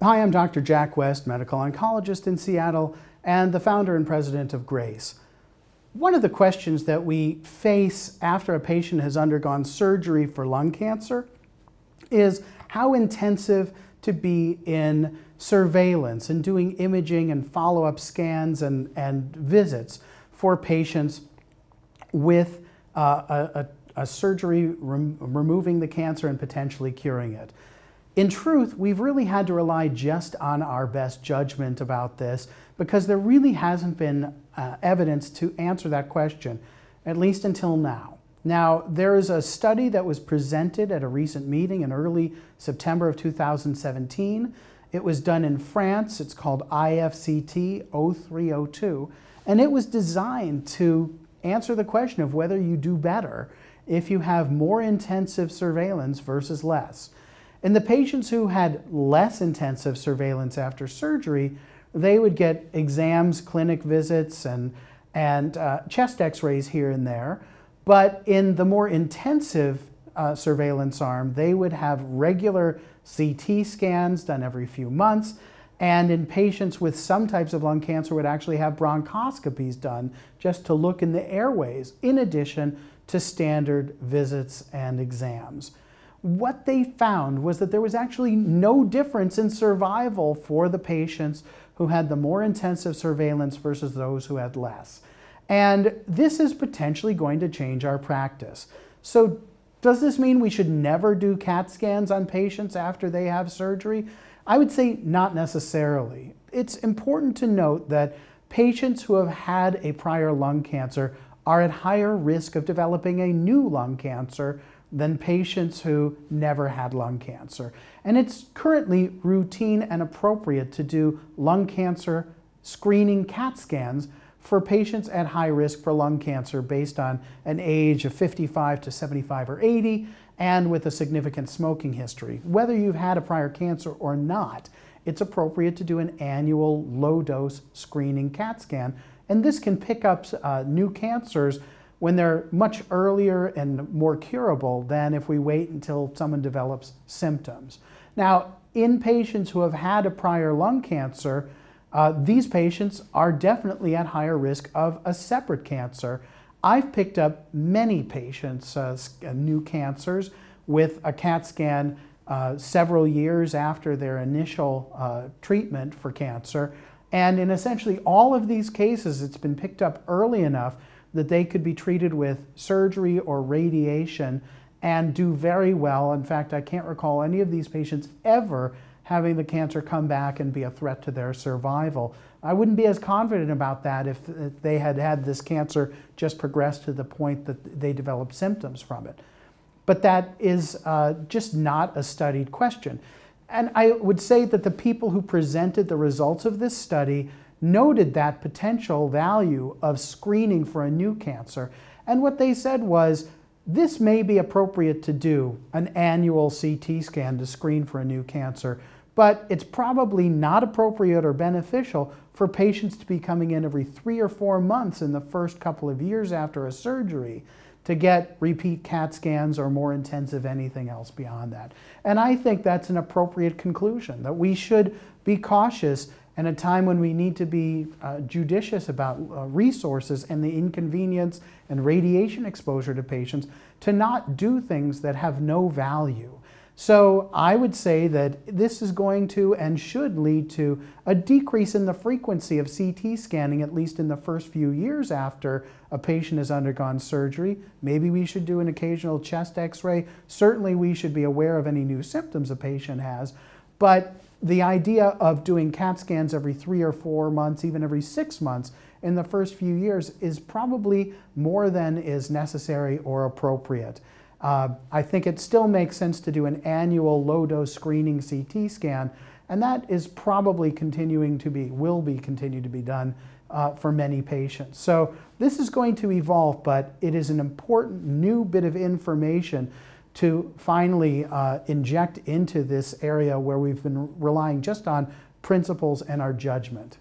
Hi, I'm Dr. Jack West, medical oncologist in Seattle and the founder and president of GRACE. One of the questions that we face after a patient has undergone surgery for lung cancer is how intensive to be in surveillance and doing imaging and follow-up scans and visits for patients with a surgery removing the cancer and potentially curing it. In truth, we've really had to rely just on our best judgment about this because there really hasn't been evidence to answer that question, at least until now. Now, there is a study that was presented at a recent meeting in early September of 2017. It was done in France. It's called IFCT0302, and it was designed to answer the question of whether you do better if you have more intensive surveillance versus less. In the patients who had less intensive surveillance after surgery, they would get exams, clinic visits, and chest x-rays here and there. But in the more intensive surveillance arm, they would have regular CT scans done every few months. And in patients with some types of lung cancer, would actually have bronchoscopies done just to look in the airways, in addition to standard visits and exams. What they found was that there was actually no difference in survival for the patients who had the more intensive surveillance versus those who had less. And this is potentially going to change our practice. So does this mean we should never do CAT scans on patients after they have surgery? I would say not necessarily. It's important to note that patients who have had a prior lung cancer are at higher risk of developing a new lung cancer than patients who never had lung cancer. And it's currently routine and appropriate to do lung cancer screening CAT scans for patients at high risk for lung cancer based on an age of 55 to 75 or 80 and with a significant smoking history. Whether you've had a prior cancer or not, it's appropriate to do an annual low-dose screening CAT scan. And this can pick up new cancers when they're much earlier and more curable than if we wait until someone develops symptoms. Now, in patients who have had a prior lung cancer, these patients are definitely at higher risk of a separate cancer. I've picked up many patients, new cancers, with a CAT scan several years after their initial treatment for cancer. And in essentially all of these cases, it's been picked up early enough that they could be treated with surgery or radiation and do very well. In fact, I can't recall any of these patients ever having the cancer come back and be a threat to their survival. I wouldn't be as confident about that if they had had this cancer just progressed to the point that they developed symptoms from it. But that is just not a studied question. And I would say that the people who presented the results of this study noted that potential value of screening for a new cancer. And what they said was, this may be appropriate to do an annual CT scan to screen for a new cancer, but it's probably not appropriate or beneficial for patients to be coming in every 3 or 4 months in the first couple of years after a surgery to get repeat CAT scans or more intensive anything else beyond that. And I think that's an appropriate conclusion, that we should be cautious and a time when we need to be judicious about resources and the inconvenience and radiation exposure to patients to not do things that have no value. So I would say that this is going to and should lead to a decrease in the frequency of CT scanning, at least in the first few years after a patient has undergone surgery. Maybe we should do an occasional chest x-ray. Certainly we should be aware of any new symptoms a patient has. But the idea of doing CAT scans every 3 or 4 months, even every 6 months in the first few years is probably more than is necessary or appropriate. I think it still makes sense to do an annual low-dose screening CT scan, and that is probably will continue to be done for many patients. So this is going to evolve, but it is an important new bit of information to finally inject into this area where we've been relying just on principles and our judgment.